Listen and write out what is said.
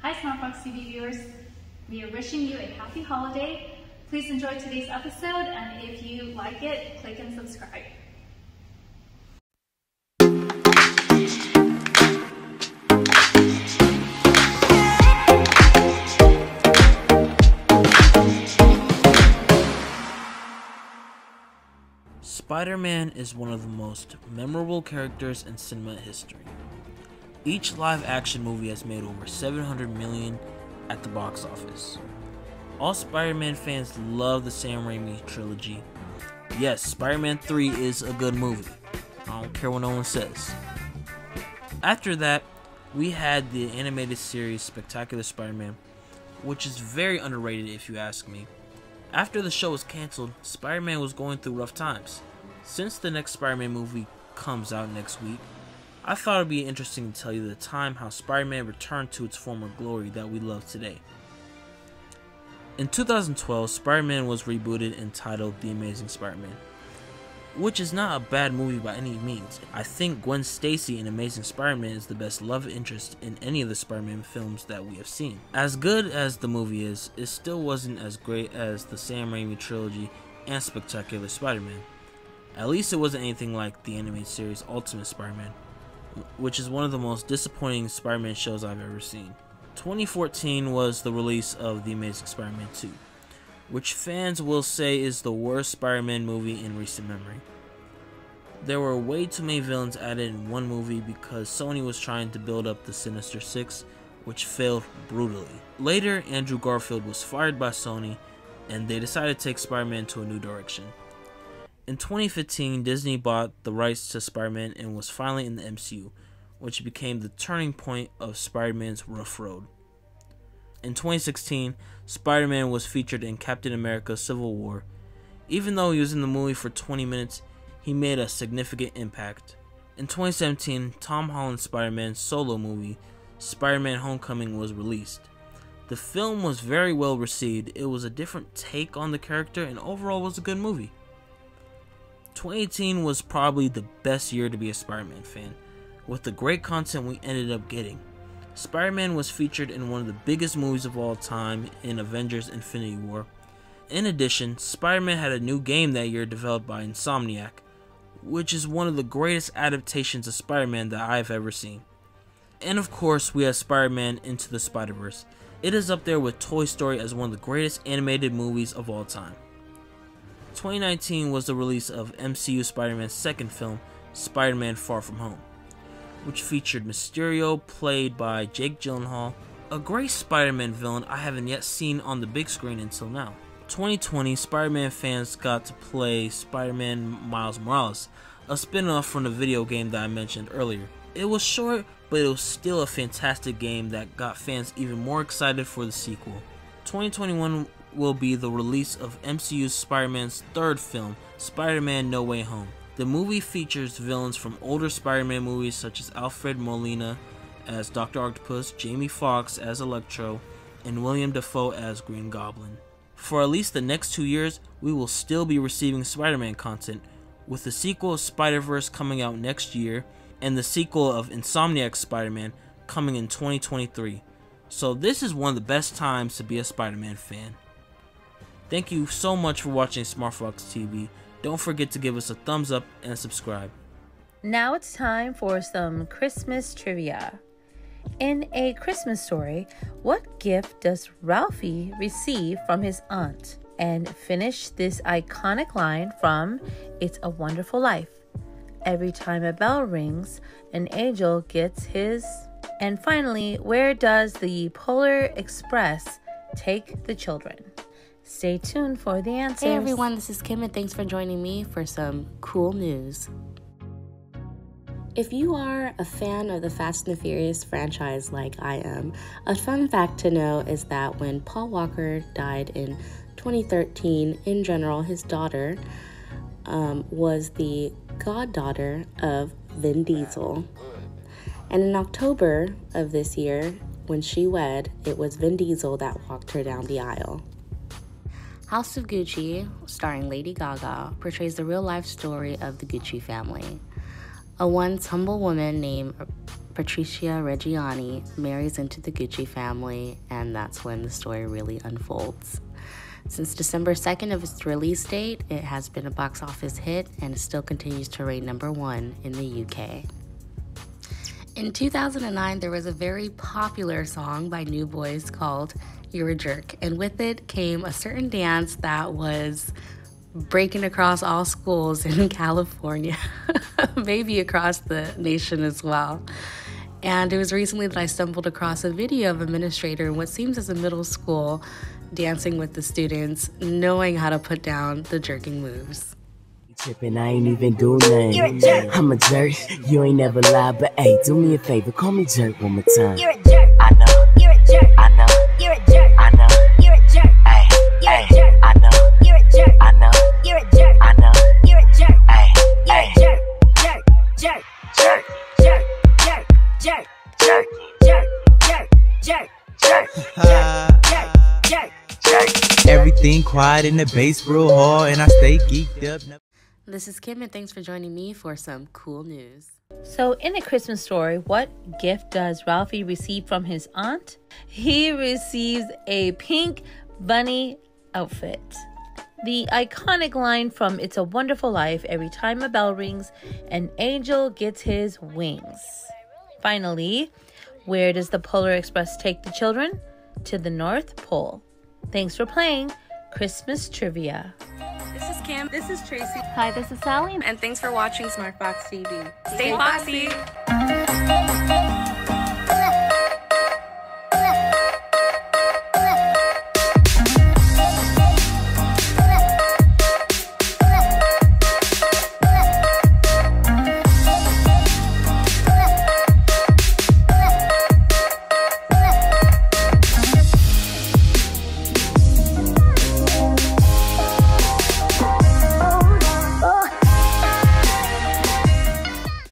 Hi SmartFox TV viewers, we are wishing you a happy holiday. Please enjoy today's episode, and if you like it, click and subscribe. Spider-Man is one of the most memorable characters in cinema history. Each live-action movie has made over $700 million at the box office. All Spider-Man fans love the Sam Raimi trilogy. Yes, Spider-Man 3 is a good movie. I don't care what no one says. After that, we had the animated series Spectacular Spider-Man, which is very underrated if you ask me. After the show was canceled, Spider-Man was going through rough times. Since the next Spider-Man movie comes out next week, I thought it would be interesting to tell you the time how Spider-Man returned to its former glory that we love today. In 2012, Spider-Man was rebooted and titled The Amazing Spider-Man, which is not a bad movie by any means. I think Gwen Stacy in Amazing Spider-Man is the best love interest in any of the Spider-Man films that we have seen. As good as the movie is, it still wasn't as great as the Sam Raimi trilogy and Spectacular Spider-Man. At least it wasn't anything like the animated series Ultimate Spider-Man, which is one of the most disappointing Spider-Man shows I've ever seen. 2014 was the release of The Amazing Spider-Man 2, which fans will say is the worst Spider-Man movie in recent memory. There were way too many villains added in one movie because Sony was trying to build up the Sinister Six, which failed brutally. Later, Andrew Garfield was fired by Sony, and they decided to take Spider-Man to a new direction. In 2015, Disney bought the rights to Spider-Man and was finally in the MCU, which became the turning point of Spider-Man's rough road. In 2016, Spider-Man was featured in Captain America: Civil War. Even though he was in the movie for 20 minutes, he made a significant impact. In 2017, Tom Holland's Spider-Man's solo movie, Spider-Man Homecoming, was released. The film was very well received. It was a different take on the character and overall was a good movie. 2018 was probably the best year to be a Spider-Man fan, with the great content we ended up getting. Spider-Man was featured in one of the biggest movies of all time in Avengers: Infinity War. In addition, Spider-Man had a new game that year developed by Insomniac, which is one of the greatest adaptations of Spider-Man that I've ever seen. And of course, we have Spider-Man Into the Spider-Verse. It is up there with Toy Story as one of the greatest animated movies of all time. 2019 was the release of MCU Spider-Man's second film, Spider-Man Far From Home, which featured Mysterio, played by Jake Gyllenhaal, a great Spider-Man villain I haven't yet seen on the big screen until now. 2020, Spider-Man fans got to play Spider-Man Miles Morales, a spin-off from the video game that I mentioned earlier. It was short, but it was still a fantastic game that got fans even more excited for the sequel. 2021 will be the release of MCU Spider-Man's third film, Spider-Man No Way Home. The movie features villains from older Spider-Man movies such as Alfred Molina as Dr. Octopus, Jamie Foxx as Electro, and Willem Dafoe as Green Goblin. For at least the next 2 years, we will still be receiving Spider-Man content, with the sequel of Spider-Verse coming out next year, and the sequel of Insomniac's Spider-Man coming in 2023. So this is one of the best times to be a Spider-Man fan. Thank you so much for watching SmartFox TV. Don't forget to give us a thumbs up and subscribe. Now it's time for some Christmas trivia. In A Christmas Story, what gift does Ralphie receive from his aunt? And finish this iconic line from It's a Wonderful Life. Every time a bell rings, an angel gets his. And finally, where does the Polar Express take the children? Stay tuned for the answers. Hey everyone, this is Kim and thanks for joining me for some cool news. If you are a fan of the Fast and the Furious franchise like I am, a fun fact to know is that when Paul Walker died in 2013, in general, his daughter was the goddaughter of Vin Diesel. And in October of this year, when she wed, it was Vin Diesel that walked her down the aisle. House of Gucci, starring Lady Gaga, portrays the real-life story of the Gucci family. A once humble woman named Patricia Reggiani marries into the Gucci family, and that's when the story really unfolds. Since December 2nd of its release date, it has been a box office hit and it still continues to rate #1 in the UK. In 2009, there was a very popular song by New Boys called "You're a Jerk," and with it came a certain dance that was breaking across all schools in California, maybe across the nation as well. And it was recently that I stumbled across a video of an administrator in what seems as a middle school dancing with the students, knowing how to put down the jerking moves. Tripping, I ain't even do nothing. I'm a jerk. You ain't never lie, but hey, do me a favor, call me jerk one more time. You're a jerk. I know. You're a jerk. I know. You're a jerk. I know. You're a jerk. Hey, you're a jerk. I know. You're a jerk. I know. You're a jerk. I know. You're a jerk. Hey, you're a jerk. Jerk. Jerk. Jerk. Jerk. Jerk. Jerk. Jerk. Jerk. Jerk. Jerk. Jerk. Jerk. Jerk. Jerk. Everything quiet in the bass real hard, and I stay geeked up. This is Kim, and thanks for joining me for some cool news. So in A Christmas Story, what gift does Ralphie receive from his aunt? He receives a pink bunny outfit. The iconic line from It's a Wonderful Life, "Every time a bell rings, an angel gets his wings." Finally, where does the Polar Express take the children? To the North Pole. Thanks for playing Christmas Trivia. This is Kim. This is Tracy. Hi, this is Sally. And thanks for watching SmartFox TV. Stay foxy.